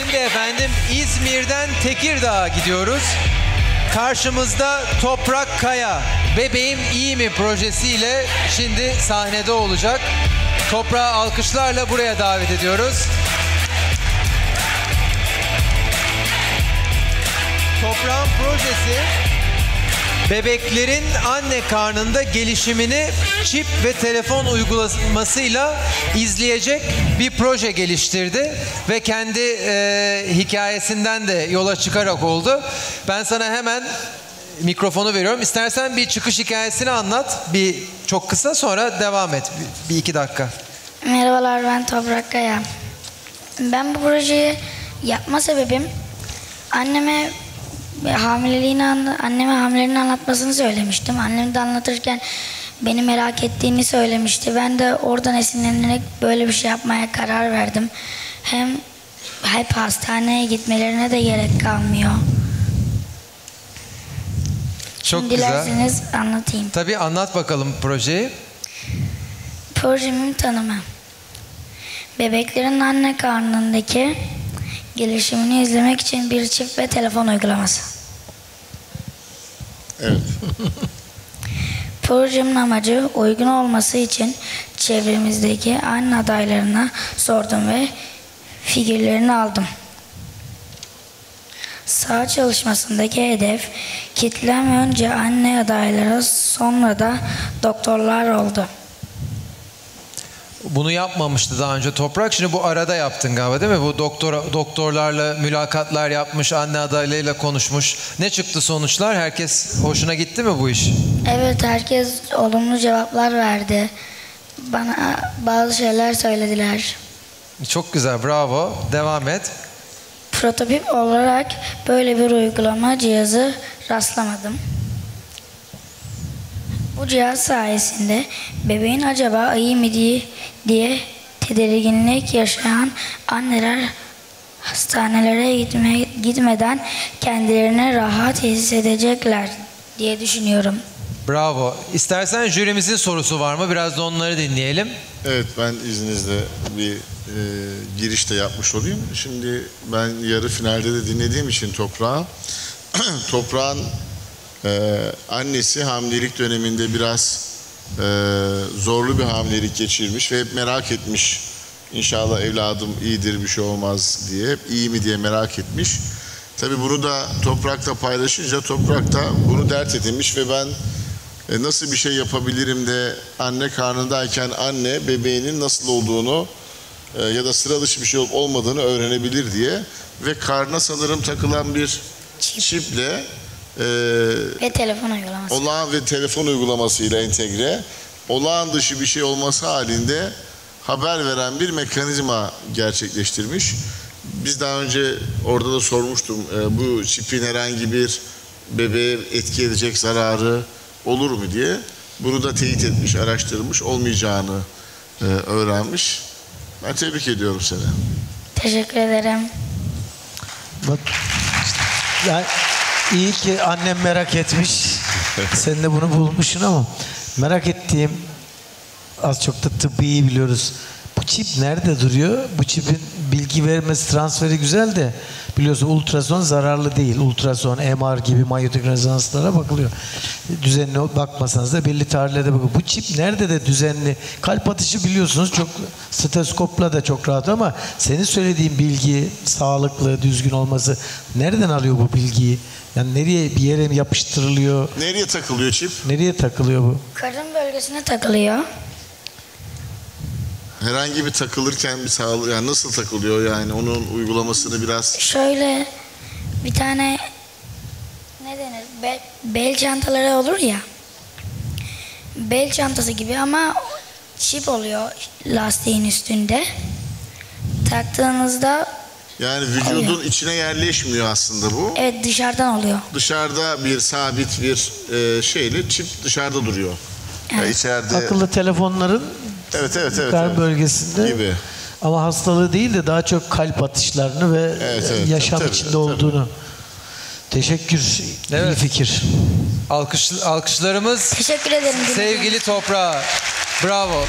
Şimdi efendim İzmir'den Tekirdağ'a gidiyoruz. Karşımızda Toprak Kaya, Bebeğim İyi Mi projesiyle şimdi sahnede olacak. Toprağı alkışlarla buraya davet ediyoruz. Toprak'ın projesi bebeklerin anne karnında gelişimini çip ve telefon uygulamasıyla izleyecek bir proje geliştirdi ve kendi hikayesinden de yola çıkarak oldu. Ben sana hemen mikrofonu veriyorum. İstersen bir çıkış hikayesini anlat. Çok kısa, sonra devam et. Bir iki dakika. Merhabalar, ben Toprak Kaya. Ben bu projeyi yapma sebebim anneme hamileliğini anlatmasını söylemiştim. Annem de anlatırken beni merak ettiğini söylemişti. Ben de oradan esinlenerek böyle bir şey yapmaya karar verdim. Hem hep hastaneye gitmelerine de gerek kalmıyor. Çok güzel. Dilerseniz anlatayım. Tabii, anlat bakalım projeyi. Projemin tanımı: bebeklerin anne karnındaki gelişimini izlemek için bir çip ve telefon uygulaması. Evet. Projemin amacı uygun olması için çevremizdeki anne adaylarına sordum ve figürlerini aldım. Sağ çalışmasındaki hedef kitlem önce anne adayları, sonra da doktorlar oldu. Bunu yapmamıştı daha önce Toprak. Şimdi bu arada yaptın galiba, değil mi? Bu doktorlarla mülakatlar yapmış, anne adaylarıyla konuşmuş. Ne çıktı sonuçlar? Herkes, hoşuna gitti mi bu iş? Evet, herkes olumlu cevaplar verdi. Bana bazı şeyler söylediler. Çok güzel, bravo. Devam et. Prototip olarak böyle bir uygulama cihazı rastlamadım. Bu cihaz sayesinde bebeğin acaba iyi mi diye tedirginlik yaşayan anneler hastanelere gitmeden kendilerini rahat hissedecekler diye düşünüyorum. Bravo. İstersen jürimizin sorusu var mı? Biraz da onları dinleyelim. Evet, ben izninizle bir giriş de yapmış olayım. Şimdi ben yarı finalde de dinlediğim için Toprak'ın annesi hamilelik döneminde biraz zorlu bir hamilelik geçirmiş ve hep merak etmiş. İnşallah evladım iyidir, bir şey olmaz diye, hep iyi mi diye merak etmiş. Tabii bunu da Toprak'la paylaşınca Toprak da bunu dert edinmiş ve ben nasıl bir şey yapabilirim de anne karnındayken anne bebeğinin nasıl olduğunu ya da sıra dışı bir şey olup olmadığını öğrenebilir diye ve karnına sanırım takılan bir çiple ve telefon uygulaması. Olağan ve telefon uygulamasıyla entegre, olağan dışı bir şey olması halinde haber veren bir mekanizma gerçekleştirmiş. Biz daha önce orada da sormuştum, bu çipin herhangi bir bebeğe etki edecek zararı olur mu diye. Bunu da teyit etmiş, araştırmış, olmayacağını öğrenmiş. Ben tebrik ediyorum seni. Teşekkür ederim. Bak, yani iyi ki annem merak etmiş. Sen de bunu bulmuşsun ama merak ettiğim, az çok da tıbbiyi biliyoruz. Bu çip nerede duruyor? Bu çipin bilgi vermesi, transferi güzel de biliyorsun ultrason zararlı değil. Ultrason, MR gibi manyetik rezonanslara bakılıyor. Düzenli bakmasanız da belli tarihlerde bakılıyor. Bu çip nerede de düzenli? Kalp atışı biliyorsunuz çok stetoskopla da çok rahat ama senin söylediğin bilgi sağlıklı, düzgün olması, nereden alıyor bu bilgiyi? Yani nereye, bir yere mi yapıştırılıyor? Nereye takılıyor çip? Nereye takılıyor bu? Karın bölgesine takılıyor. Herhangi bir takılırken bir sağlık, yani nasıl takılıyor, yani onun uygulamasını biraz... Şöyle bir tane, ne denir, bel çantaları olur ya, bel çantası gibi ama çip oluyor lastiğin üstünde. Taktığınızda... Yani vücudun oluyor. İçine yerleşmiyor aslında bu. Evet, dışarıdan oluyor. Dışarıda bir sabit bir şeyle çip dışarıda duruyor. Evet. Yani içeride... Akıllı telefonların... Evet. Kalp bölgesinde gibi. Ama hastalığı değil de daha çok kalp atışlarını ve yaşam içinde olduğunu. Teşekkür. Evet. İyi fikir. Alkışlarımız. Teşekkür ederim. Sevgili Toprak'a. Bravo.